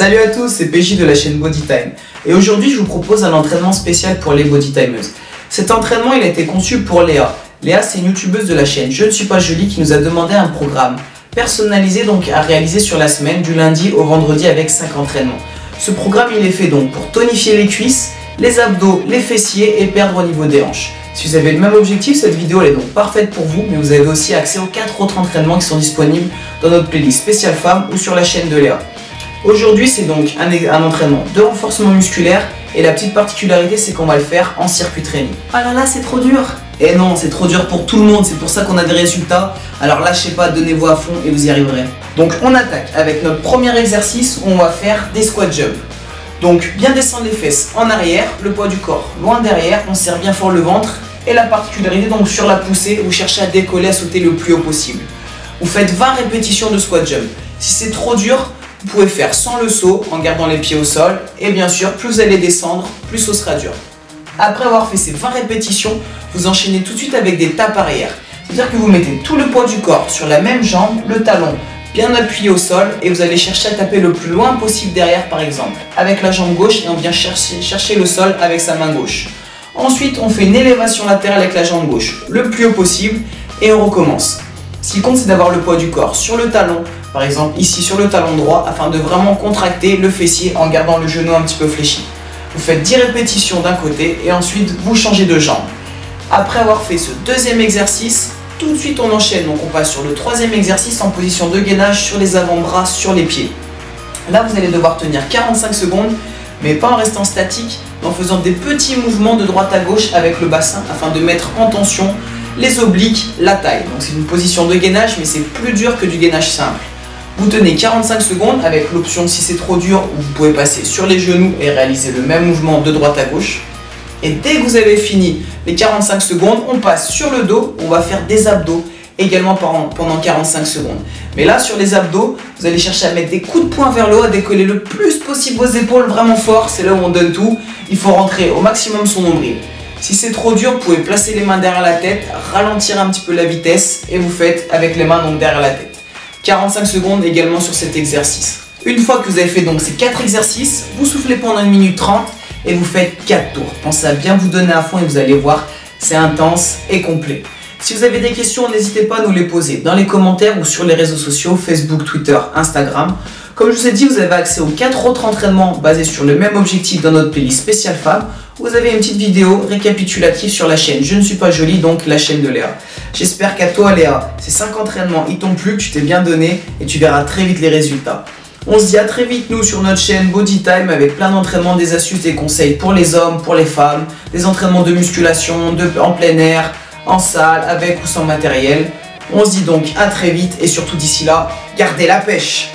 Salut à tous, c'est PJ de la chaîne Bodytime. Et aujourd'hui, je vous propose un entraînement spécial pour les Bodytimers. Cet entraînement, il a été conçu pour Léa. Léa, c'est une youtubeuse de la chaîne Je ne suis pas jolie qui nous a demandé un programme personnalisé donc à réaliser sur la semaine du lundi au vendredi avec 5 entraînements. Ce programme, il est fait donc pour tonifier les cuisses, les abdos, les fessiers et perdre au niveau des hanches. Si vous avez le même objectif, cette vidéo elle est donc parfaite pour vous, mais vous avez aussi accès aux 4 autres entraînements qui sont disponibles dans notre playlist spéciale femmes ou sur la chaîne de Léa. Aujourd'hui, c'est donc un entraînement de renforcement musculaire et la petite particularité, c'est qu'on va le faire en circuit training. Ah là là, c'est trop dur! Et non, c'est trop dur pour tout le monde, c'est pour ça qu'on a des résultats. Alors lâchez pas, donnez-vous à fond et vous y arriverez. Donc on attaque avec notre premier exercice où on va faire des squat jumps. Donc bien descendre les fesses en arrière, le poids du corps loin derrière, on serre bien fort le ventre. Et la particularité donc sur la poussée, vous cherchez à décoller, à sauter le plus haut possible. Vous faites 20 répétitions de squat jump. Si c'est trop dur, vous pouvez faire sans le saut en gardant les pieds au sol. Et bien sûr, plus vous allez descendre, plus ce sera dur. Après avoir fait ces 20 répétitions, vous enchaînez tout de suite avec des tapes arrière. C'est-à-dire que vous mettez tout le poids du corps sur la même jambe, le talon bien appuyé au sol et vous allez chercher à taper le plus loin possible derrière par exemple. Avec la jambe gauche et on vient chercher le sol avec sa main gauche. Ensuite, on fait une élévation latérale avec la jambe gauche, le plus haut possible, et on recommence. Ce qui compte, c'est d'avoir le poids du corps sur le talon, par exemple ici sur le talon droit, afin de vraiment contracter le fessier en gardant le genou un petit peu fléchi. Vous faites 10 répétitions d'un côté et ensuite vous changez de jambe. Après avoir fait ce deuxième exercice, tout de suite on enchaîne, donc on passe sur le troisième exercice en position de gainage sur les avant-bras, sur les pieds. Là, vous allez devoir tenir 45 secondes, mais pas en restant statique, mais en faisant des petits mouvements de droite à gauche avec le bassin afin de mettre en tension les obliques, la taille. Donc c'est une position de gainage, mais c'est plus dur que du gainage simple. Vous tenez 45 secondes avec l'option si c'est trop dur, où vous pouvez passer sur les genoux et réaliser le même mouvement de droite à gauche. Et dès que vous avez fini les 45 secondes, on passe sur le dos, on va faire des abdos également pendant 45 secondes. Mais là, sur les abdos, vous allez chercher à mettre des coups de poing vers le haut, à décoller le plus possible vos épaules vraiment fort, c'est là où on donne tout. Il faut rentrer au maximum son nombril. Si c'est trop dur, vous pouvez placer les mains derrière la tête, ralentir un petit peu la vitesse et vous faites avec les mains donc derrière la tête. 45 secondes également sur cet exercice. Une fois que vous avez fait donc ces 4 exercices, vous soufflez pendant 1 minute 30 et vous faites 4 tours. Pensez à bien vous donner à fond et vous allez voir, c'est intense et complet. Si vous avez des questions, n'hésitez pas à nous les poser dans les commentaires ou sur les réseaux sociaux, Facebook, Twitter, Instagram. Comme je vous ai dit, vous avez accès aux 4 autres entraînements basés sur le même objectif dans notre playlist spéciale femmes. Vous avez une petite vidéo récapitulative sur la chaîne Je ne suis pas jolie, donc la chaîne de Léa. J'espère qu'à toi Léa, ces 5 entraînements, ils t'ont plu, que tu t'es bien donné et tu verras très vite les résultats. On se dit à très vite nous sur notre chaîne Bodytime avec plein d'entraînements, des astuces, des conseils pour les hommes, pour les femmes, des entraînements de musculation, en plein air, en salle, avec ou sans matériel. On se dit donc à très vite et surtout d'ici là, gardez la pêche!